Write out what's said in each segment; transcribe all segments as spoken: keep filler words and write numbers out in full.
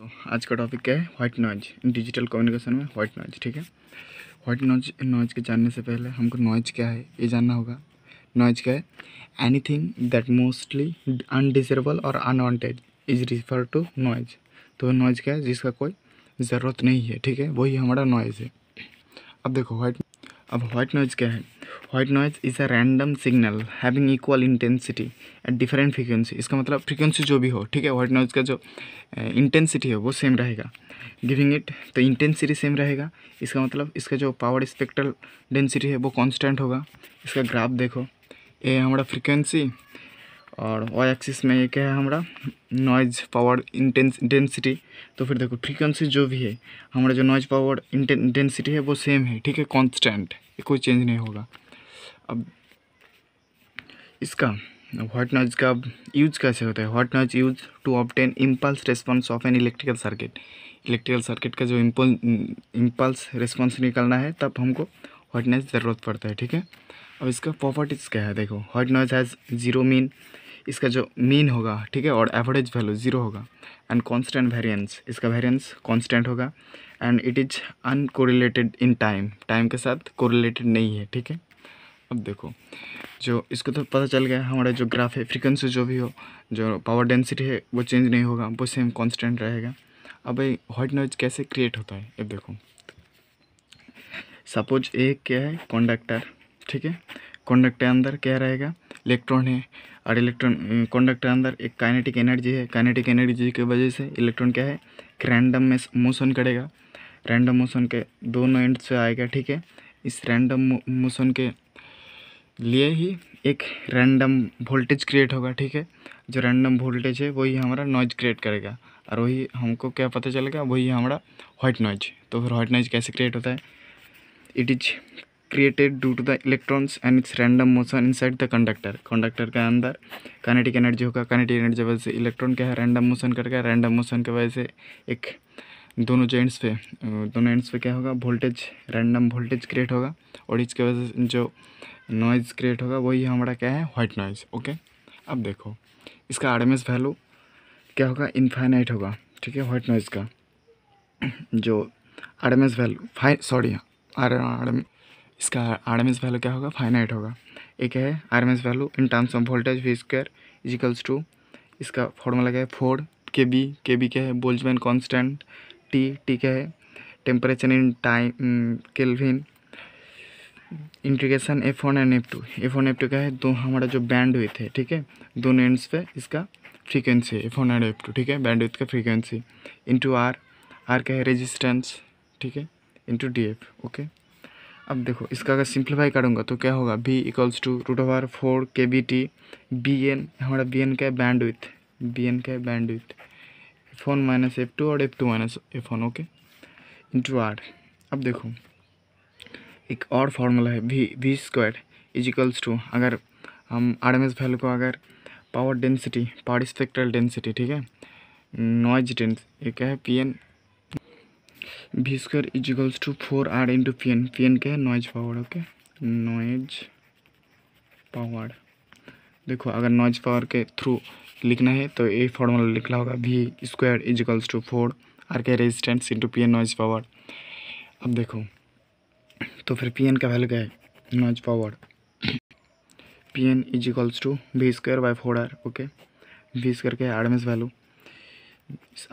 तो आज का टॉपिक क्या है, white noise in digital communication में व्हाइट नॉइज। ठीक है, व्हाइट नॉइज नॉइज के जानने से पहले हमको नॉइज क्या है ये जानना होगा। नॉइज क्या है? एनीथिंग दैट मोस्टली अनडिजरेबल और unwanted is refer to noise. तो नॉइज क्या है? जिसका कोई ज़रूरत नहीं है, ठीक है, वही हमारा नॉइज़ है। अब देखो व्हाइट अब व्हाइट नॉइज क्या है। White noise is a random signal having equal intensity at different frequency. इसका मतलब फ्रीक्वेंसी जो भी हो, ठीक है, व्हाइट नॉइज का जो इंटेंसिटी है वो सेम रहेगा। गिविंग इट तो इंटेंसिटी सेम रहेगा, इसका मतलब इसका जो पावर स्पेक्ट्रल डेंसिटी है वो कांस्टेंट होगा। इसका ग्राफ देखो, ये हमारा फ्रीक्वेंसी और वाई एक्सिस में ये क्या है हमारा नॉइज पावर इंटेंस डेंसिटी। तो फिर देखो फ्रीक्वेंसी जो भी है, हमारा जो नॉइज पावर डेंसिटी है वो सेम है, ठीक है, कांस्टेंट, कोई चेंज नहीं होगा। अब इसका व्हाइट नॉइज का यूज कैसे होता है? White noise use to obtain impulse response of an electrical circuit. Electrical circuit का जो इम्पल्स रेस्पॉन्स निकलना है तब हमको व्हाइट नॉइज ज़रूरत पड़ता है, ठीक है। अब इसका प्रॉपर्टीज़ क्या है देखो, white noise has zero mean, इसका जो मीन होगा, ठीक है, और एवरेज वैल्यू जीरो होगा। एंड कांस्टेंट वेरिएंस, इसका वेरिएंस कांस्टेंट होगा। And it is uncorrelated in time, time के साथ कोरिलेटेड नहीं है, ठीक है। अब देखो जो इसको तो पता चल गया, हमारा जो ग्राफ है फ्रीक्वेंसी जो भी हो, जो पावर डेंसिटी है वो चेंज नहीं होगा, वो सेम कांस्टेंट रहेगा। अब ये व्हाइट नॉइज कैसे क्रिएट होता है ये देखो। सपोज ए क्या है कंडक्टर, ठीक है, कंडक्टर अंदर क्या रहेगा इलेक्ट्रॉन है, और इलेक्ट्रॉन कंडक्टर अंदर एक काइनेटिक एनर्जी है। काइनेटिक एनर्जी की वजह से इलेक्ट्रॉन क्या है रैंडम में मोशन करेगा, रैंडम मोशन के दोनों एंड से आएगा, ठीक है। इस रैंडम मोशन के लिए ही एक रैंडम वोल्टेज क्रिएट होगा, ठीक है। जो रैंडम वोल्टेज है वही हमारा नॉइज क्रिएट करेगा, और वही हमको क्या पता चलेगा, वही हमारा व्हाइट नॉइज। तो फिर व्हाइट नॉइज कैसे क्रिएट होता है? It is created due to the electrons and its random motion inside the conductor। Conductor के अंदर काइनेटिक एनर्जी होगा, काइनेटिक एनर्जी वजह से इलेक्ट्रॉन क्या है रैंडम मोशन करके, रैंडम मोशन के वजह से एक दोनों जो एंड्स पे दोनों एंड्स पे क्या होगा वोल्टेज, रैंडम वोल्टेज क्रिएट होगा, और इसके वजह से जो नॉइज़ क्रिएट होगा वही हमारा क्या है व्हाइट नॉइज़। ओके, अब देखो इसका आर एम एस वैल्यू क्या होगा, इनफाइनाइट होगा, ठीक है। व्हाइट नॉइज़ का जो आर एम एस वैल्यू फाइ सॉरी आर एम इसका आर एम एस वैल्यू क्या होगा फाइनाइट होगा। एक है R M S value in terms of voltage V square इजिकल्स to, इसका फॉर्मूला क्या है फोर के बी, के बी क्या है बोल्ट्ज़मैन कांस्टेंट, टी टी क्या है temperature in time Kelvin, integration F one and F two, F one F two क्या है दो हमारा जो बैंडविड्थ है, ठीक है, दोनों एंड्स पे इसका फ्रीक्वेंसी है F one and F two, ठीक है, बैंडविड्थ का फ्रीक्वेंसी, इंटू आर, आर क्या है रेजिस्टेंस, ठीक है, इंटू डी एफ। ओके, अब देखो इसका अगर सिंप्लीफाई करूँगा तो क्या होगा B equals to root over four K B T, B N हमारा बी एन का है बैंडविड्थ, बी एन का है bandwidth, F one minus F two और F two minus F one, okay, into R. अब देखो एक और फार्मूला है V V square is equals to, अगर हम आर एम एस वैल्यू को अगर power density, power spectral density, ठीक है, नॉइज डेंसिटी, ये क्या है P N, V square is equals to four R into P N, P N क्या है noise power, okay, noise power. देखो अगर नॉइज पावर के थ्रू लिखना है तो ये फॉर्मूला लिखना होगा V square is equals to four R के resistance into P N noise power. अब देखो तो फिर पी एन का वैल्यू क्या है noise power, P N is equals to V square by four R, okay, V square क्या है आर एम एस वैल्यू।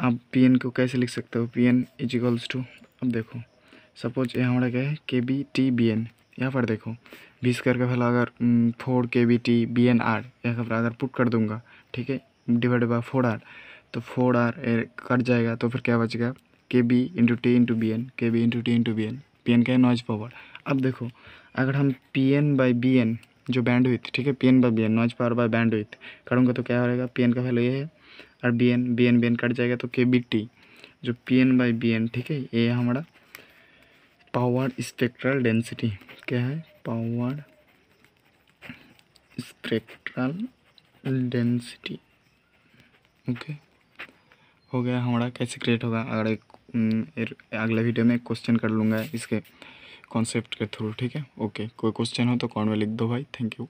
आप पी एन को कैसे लिख सकते हो, P N is equals to, अब देखो सपोज ये हमारा क्या है के बी टी बी एन, यहाँ पर देखो बी स्क्वायर का वैल्यू अगर four K B T B N R, यहाँ पर अगर पुट कर दूंगा, ठीक है, डिवाइडेड बाय फोर आर, तो फोर आर कट जाएगा, तो फिर क्या बचेगा K B into T into B N, K B into T into B N, P N का है नॉइज पावर। अब देखो अगर हम P N by B N जो बैंडविड्थ, ठीक है, P N by B N noise power by bandwidth करूँगा तो क्या हो रहेगा, पी एन का वैल्यू ये है और B N, B N B N cut जाएगा, तो के बी टी जो P N by B N, ठीक है, ये हमारा पावर स्पेक्ट्रल डेंसिटी क्या है, पावर स्पेक्ट्रल डेंसिटी, ओके, हो गया हमारा कैसे क्रिएट होगा। अगर एक अगले वीडियो में क्वेश्चन कर लूँगा इसके कॉन्सेप्ट के थ्रू, ठीक है, ओके, कोई क्वेश्चन हो तो कमेंट में लिख दो भाई, थैंक यू।